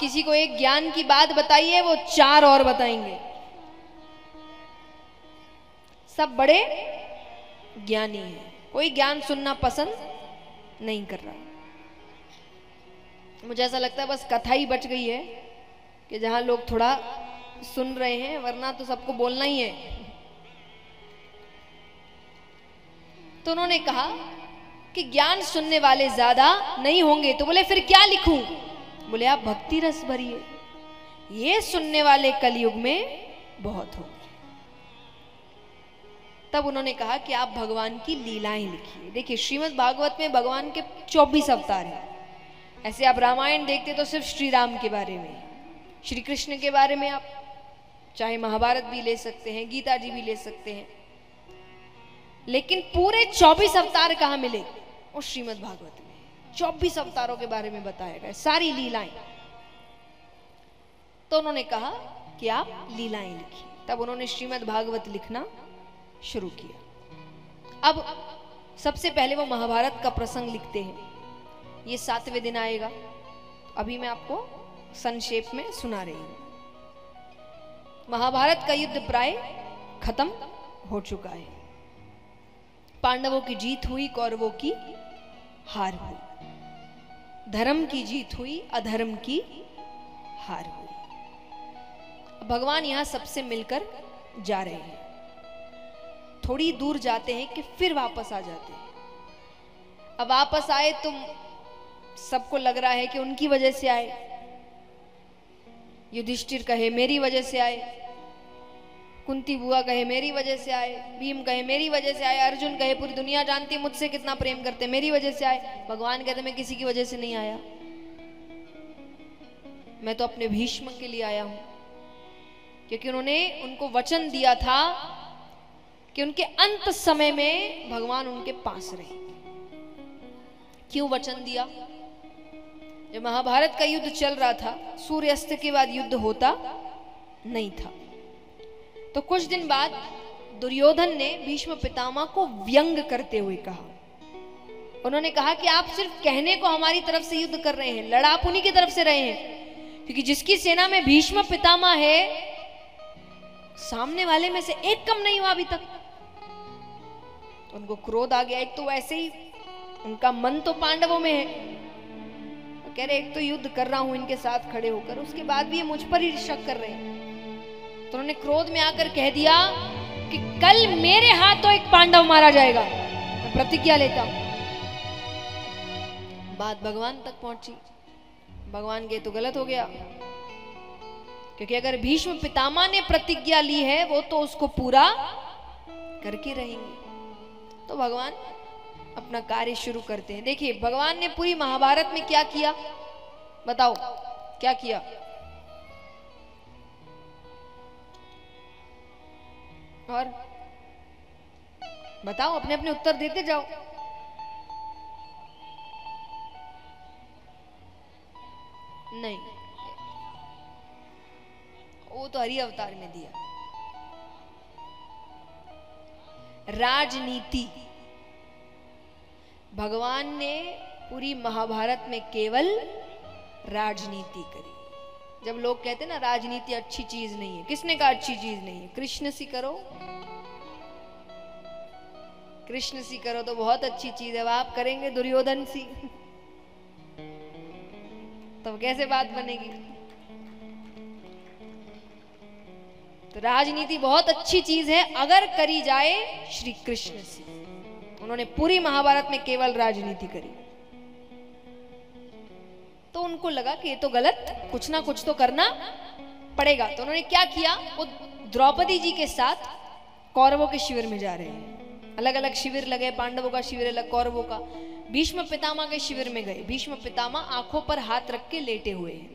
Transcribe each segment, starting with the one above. किसी को एक ज्ञान की बात बताई है, वो चार और बताएंगे। सब बड़े ज्ञानी हैं, कोई ज्ञान सुनना पसंद नहीं कर रहा। मुझे ऐसा लगता है बस कथा ही बच गई है कि जहां लोग थोड़ा सुन रहे हैं, वरना तो सबको बोलना ही है। तो उन्होंने कहा कि ज्ञान सुनने वाले ज्यादा नहीं होंगे। तो बोले फिर क्या लिखूं? बोले आप भक्ति रस भरिए, ये सुनने वाले कलयुग में बहुत होंगे। तब उन्होंने कहा कि आप भगवान की लीलाएं लिखिए। देखिए श्रीमद् भागवत में भगवान के 24 अवतार हैं। ऐसे आप रामायण देखते तो सिर्फ श्री राम के बारे में, श्री कृष्ण के बारे में, आप चाहे महाभारत भी ले सकते हैं, गीताजी भी ले सकते हैं, लेकिन पूरे 24 अवतार कहाँ मिले? और श्रीमद् भागवत में 24 अवतारों के बारे में बताया गया, सारी लीलाएं। तो उन्होंने कहा कि आप लीलाएं लिखिए। तब उन्होंने श्रीमद् भागवत लिखना शुरू किया। अब सबसे पहले वो महाभारत का प्रसंग लिखते हैं। ये 7वें दिन आएगा, अभी मैं आपको संक्षेप में सुना रही हूं। महाभारत का युद्ध प्राय खत्म हो चुका है। पांडवों की जीत हुई, कौरवों की हार हुई। धर्म की जीत हुई, अधर्म की हार हुई। भगवान यहां सबसे मिलकर जा रहे हैं। थोड़ी दूर जाते हैं कि फिर वापस आ जाते हैं। अब वापस आए तो सबको लग रहा है कि उनकी वजह से आए। युधिष्ठिर कहे मेरी वजह से आए, कुंती बुआ कहे मेरी वजह से आए, भीम कहे मेरी वजह से आए, अर्जुन कहे पूरी दुनिया जानती है मुझसे कितना प्रेम करते, मेरी वजह से आए। भगवान कहते मैं किसी की वजह से नहीं आया, मैं तो अपने भीष्म के लिए आया हूं, क्योंकि उन्होंने उनको वचन दिया था कि उनके अंत समय में भगवान उनके पास रहे। क्यों वचन दिया? जब महाभारत का युद्ध चल रहा था, सूर्यास्त के बाद युद्ध होता नहीं था। तो कुछ दिन बाद दुर्योधन ने भीष्म पितामह को व्यंग करते हुए कहा। उन्होंने कहा कि आप सिर्फ कहने को हमारी तरफ से युद्ध कर रहे हैं, लड़ आप उन्हीं की तरफ से रहे हैं, क्योंकि जिसकी सेना में भीष्म पितामह है, सामने वाले में से एक कम नहीं हुआ अभी तक। तो उनको क्रोध आ गया। एक तो वैसे ही उनका मन तो पांडवों में है, कह रहे एक तो युद्ध कर रहा हूं इनके साथ खड़े होकर, उसके बाद भी ये मुझ पर ही शक कर रहे हैं। तो उन्होंने क्रोध में आकर कह दिया कि कल मेरे हाथों तो एक पांडव मारा जाएगा, मैं प्रतिज्ञा लेता हूं। बात भगवान तक पहुंची। भगवान के तो गलत हो गया, क्योंकि अगर भीष्म पितामह ने प्रतिज्ञा ली है, वो तो उसको पूरा करके रहेंगे। तो भगवान अपना कार्य शुरू करते हैं। देखिए भगवान ने पूरी महाभारत में क्या किया, बताओ क्या किया? और बताओ, अपने अपने उत्तर देते जाओ। नहीं, वो तो हरि अवतार में दिया। राजनीति भगवान ने पूरी महाभारत में केवल राजनीति करी। जब लोग कहते हैं ना राजनीति अच्छी चीज नहीं है, किसने कहा अच्छी चीज नहीं है? कृष्ण सी करो, कृष्ण सी करो तो बहुत अच्छी चीज है। आप करेंगे दुर्योधन सी तो कैसे बात बनेगी? तो राजनीति बहुत अच्छी चीज है अगर करी जाए श्री कृष्ण सी। उन्होंने पूरी महाभारत में केवल राजनीति करी। तो उनको लगा कि ये तो गलत, कुछ ना कुछ तो करना पड़ेगा। तो उन्होंने क्या किया, वो द्रौपदी जी के साथ कौरवों के शिविर में जा रहे हैं। अलग अलग शिविर लगे, पांडवों का शिविर अलग, कौरवों का। भीष्म पितामह के शिविर में गए। भीष्म पितामह आंखों पर हाथ रख के लेटे हुए हैं।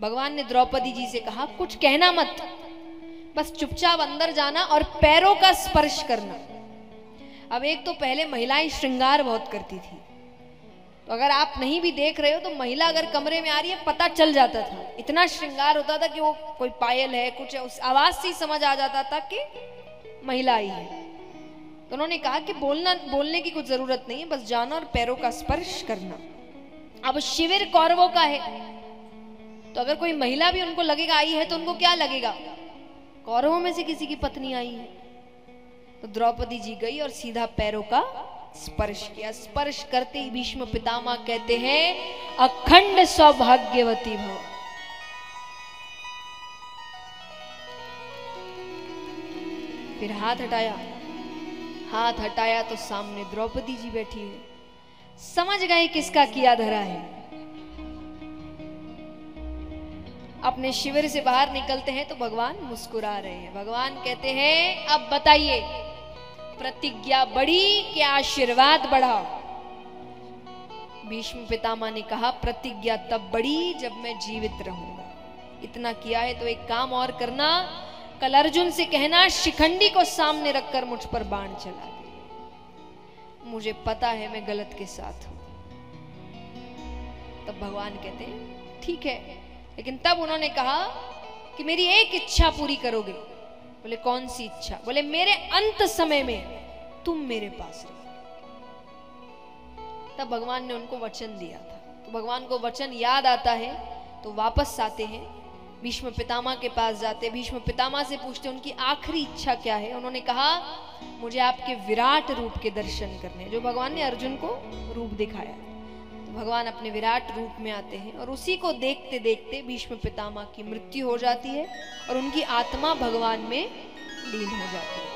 भगवान ने द्रौपदी जी से कहा कुछ कहना मत, बस चुपचाप अंदर जाना और पैरों का स्पर्श करना। अब एक तो पहले महिलाएं श्रृंगार बहुत करती थी, तो अगर आप नहीं भी देख रहे हो तो महिला अगर कमरे में आ रही है पता चल जाता था। इतना श्रृंगार होता था कि वो कोई पायल है, कुछ है, उस आवाज से ही समझ आ जाता था कि महिला आई है। तो उन्होंने कहा कि बोलने की कुछ जरूरत नहीं है, बस जाना और पैरों का स्पर्श करना। अब शिविर कौरवों का है, तो अगर कोई महिला भी उनको लगेगा आई है तो उनको क्या लगेगा, कौरवों में से किसी की पत्नी आई है। तो द्रौपदी जी गई और सीधा पैरों का स्पर्श किया। स्पर्श करते ही भीष्म पितामह कहते हैं, अखंड सौभाग्यवती भव। फिर हाथ हटाया तो सामने द्रौपदी जी बैठी है। समझ गए किसका किया धरा है। अपने शिविर से बाहर निकलते हैं तो भगवान मुस्कुरा रहे हैं। भगवान कहते हैं, अब बताइए प्रतिज्ञा बड़ी कि आशीर्वाद बढ़ाओ। भीष्म पितामह ने कहा, प्रतिज्ञा तब बड़ी जब मैं जीवित रहूंगा। इतना किया है तो एक काम और करना, कल अर्जुन से कहना शिखंडी को सामने रखकर मुझ पर बाण चला दे। मुझे पता है मैं गलत के साथ हूं। तब भगवान कहते हैं ठीक है, लेकिन तब उन्होंने कहा कि मेरी एक इच्छा पूरी करोगे। बोले कौन सी इच्छा? बोले मेरे अंत समय में तुम मेरे पास रहो। तब भगवान ने उनको वचन दिया था। तो भगवान को वचन याद आता है तो वापस आते हैं, भीष्म पितामह के पास जाते, भीष्म पितामह से पूछते उनकी आखिरी इच्छा क्या है। उन्होंने कहा, मुझे आपके विराट रूप के दर्शन करने। जो भगवान ने अर्जुन को रूप दिखाया, तो भगवान अपने विराट रूप में आते हैं और उसी को देखते देखते भीष्म पितामह की मृत्यु हो जाती है और उनकी आत्मा भगवान में लीन हो जाती है।